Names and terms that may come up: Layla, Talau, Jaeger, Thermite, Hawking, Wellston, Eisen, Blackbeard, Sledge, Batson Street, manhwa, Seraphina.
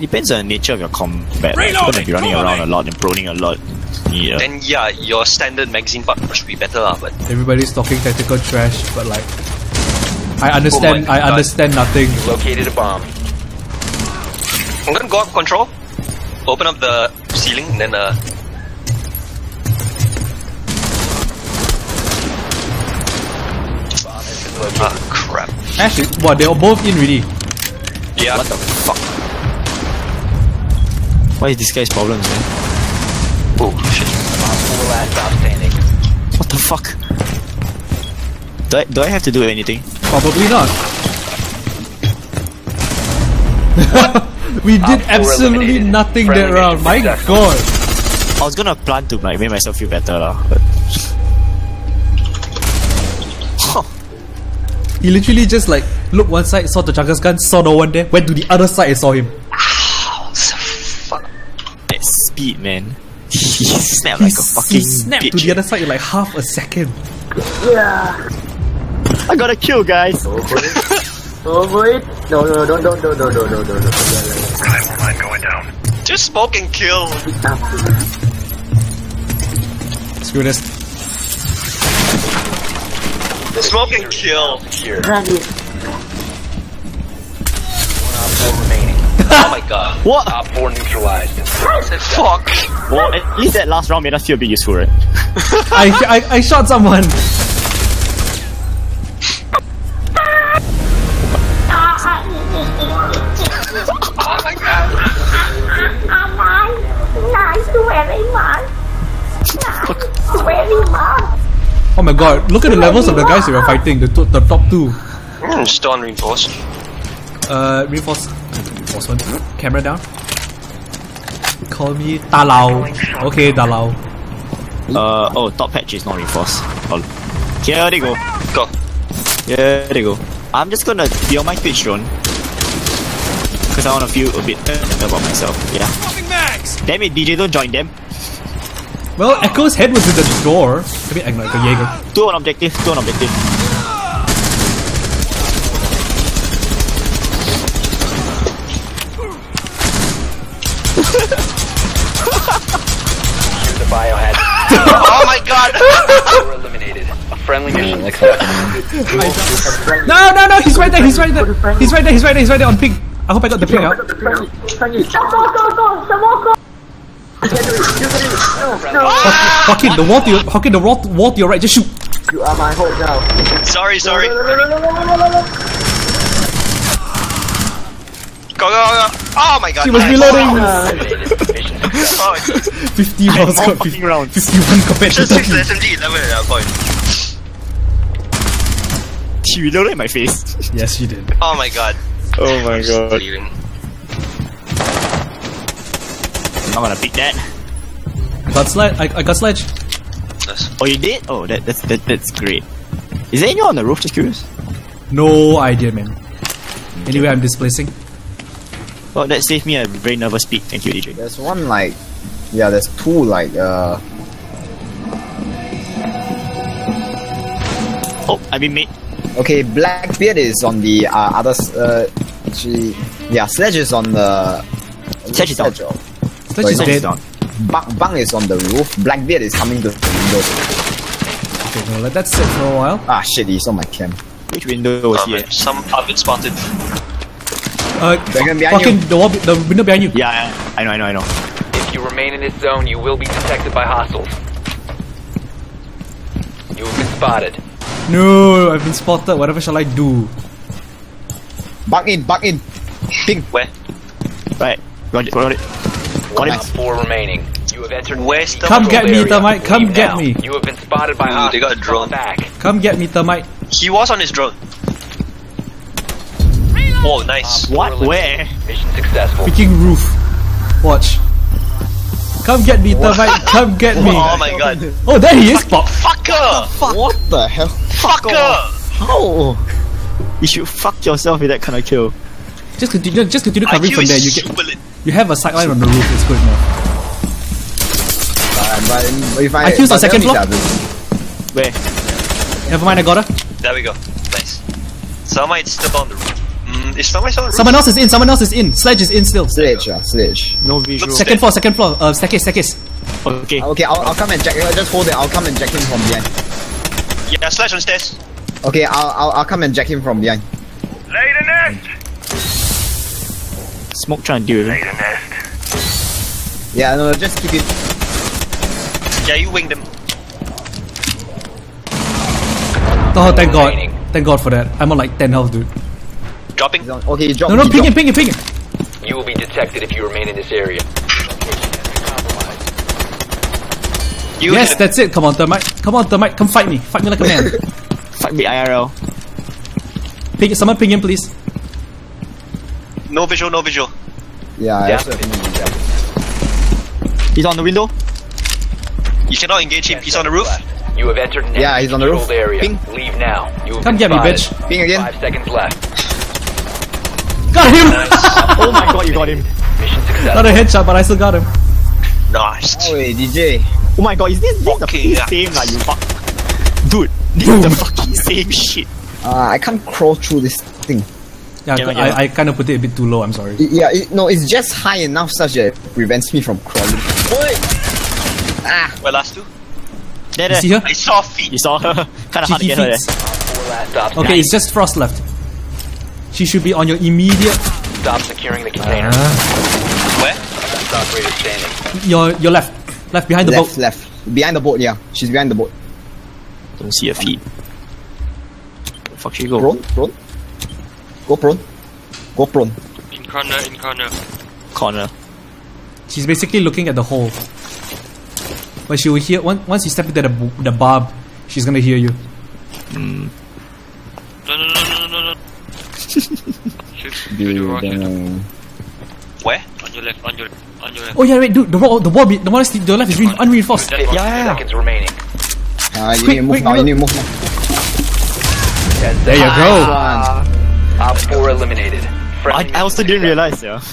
Depends on the nature of your combat. If you're gonna be running around a lot and proning a lot, yeah. Then yeah, your standard magazine part should be better, but everybody's talking tactical trash, but like I understand nothing. You located a bomb. I'm gonna go up control, open up the ceiling, and then ah, crap. Actually, wow, they're both in really. Yeah. What the fuck? Why is this guy's problem, man? Oh shit. What the fuck? Do I have to do anything? Probably not. We did absolutely nothing that round. My god. I was gonna plan to like make myself feel better lah, but he literally just like looked one side, saw the Jugger's gun, saw no one there, went to the other side and saw him. That speed, man. He snapped like a fucking bitch. He snapped to the other side in like half a second. Yeah. I got a kill, guys. Go for it. Go for it. No. I'm going down. Just smoke and kill. Screw this. Smoke and kill. Oh my god. What? Op 4 neutralized. Fuck. Well, at least that last round made us feel a bit useful, right? I shot someone. Oh my god. Nice to everyone. Nice to everyone. Oh my god, look at the levels of the guys we were fighting, the top two. Stone reinforced. Reinforcement. Camera down. Call me Talau. Okay, Talau. Oh, top patch is not reinforced. Oh. Here they go. Go. Here they go. I'm just gonna be on my pitch drone. Cause I wanna feel a bit better about myself. Yeah. Damn it, DJ, don't join them. Well, Echo's head was in the door. I mean, no, the Jaeger. Two on objective, two on objective. Here's the bio head. Oh my god! We're eliminated. A friendly mission accepted. No, he's right there, he's right there. He's right there on ping. I hope I got the ping out. Go. No. Hawking, the wall to your right, just shoot! You are my hope now. Sorry. Go. Oh my god. She was reloading! 50 rounds got 50 rounds. 51 compared to 30. Just 6 SMG, 11 at that point. She reloaded my face. Yes, she did. Oh my god. Oh my god. I'm gonna beat that. Got Sledge. I got Sledge. Oh, you did? Oh, that's great. Is there anyone on the roof? Just curious. No idea, man. Anyway, I'm displacing. Well, that saved me a very nervous beat. Thank you, DJ. There's one like, yeah. There's two like. Oh, I've been made. Okay, Blackbeard is on the other. Sledge is on the. Sledge is out. Sledge is dead. Bang is on the roof. Blackbeard is coming to the window. Okay, we'll let that sit for a while. Ah shit, he's on my camp. Which window was he at? Some target spotted. Fucking the window behind you. Yeah, I know. If you remain in this zone, you will be detected by hostiles. You have been spotted. No, I've been spotted. Whatever shall I do? Bang in. Ping. Where? Right. Got it. Nice. 4 remaining. You have entered west. Come get me, Thermite. Come get me. You have been spotted by us. They got a drone. Come get me, Thermite. He was on his drone. Oh, nice. What? Where? Mission successful. Freaking roof. Watch. Come get me, Thermite. Come get me. Oh my god. Oh, there he is, Pop. Fucker. What the hell? Fucker. How? You should fuck yourself with that kind of kill. Just continue covering from there. You have a sideline on the roof. It's good enough. I fuse on second floor. Where? Never mind, I got her. There we go. Nice. Somebody step on the roof. Someone else is in, someone else is in. Sledge is in still. Sledge, Sledge. No visual. Second floor, second floor. Staircase, staircase. Okay. Okay, I'll come and jack him. Just hold it. I'll come and jack him from behind. Yeah, Sledge on stairs. Okay, I'll come and jack him from behind. Lay the nest! Smoke trying to do it. Lay the nest. Yeah, no, just keep it. Yeah, you wing them. Oh, thank God. Thank God for that. I'm on like 10 health, dude. Dropping. Okay, you drop. No, no, ping it, ping it, ping it. You will be detected if you remain in this area. You yes, that's it. Come on, Thermite. Come on, Thermite. Come fight me. Fight me like a man. Fight me IRL. Ping, someone ping him, please. No visual, no visual. Yeah, yeah. He's on the window. You cannot engage him. He's on the roof. You have entered an yeah, he's on the roof. Area. Ping. Leave now. You come get me, bitch. Ping again. 5 seconds left. Got him! Oh my God, you got him. Not a headshot, but I still got him. Nice. Oh, hey, DJ. Oh my God, is this okay, the same like you fuck? Dude, this is the fucking same shit. I can't crawl through this thing. Yeah, I kind of put it a bit too low, I'm sorry. No, it's just high enough such that it prevents me from crawling. Oi! Ah! Where last two? There, there. You see her? I saw feet. You saw her? Kinda hard to get her there. Okay, nice. It's just Frost left. She should be on your immediate. Stop securing the container. Where? That's operator standing. Your left. Left behind the boat. Left. Behind the boat, yeah. She's behind the boat. Don't see her feet. Where the fuck she go? Prone? Prone? Go prone. Go prone. In corner, in corner. Corner. She's basically looking at the hole. But she will hear once you step into the barb, she's gonna hear you. Hmm. No, no, no, no, no, no. Dude, where? On your left, on your left, on your left. Oh yeah, wait, dude, the wall left is unreinforced. Yeah, yeah, yeah. Remaining. You need to move now, you need to move now. There you go. Top 4 eliminated. I also didn't realize, yeah.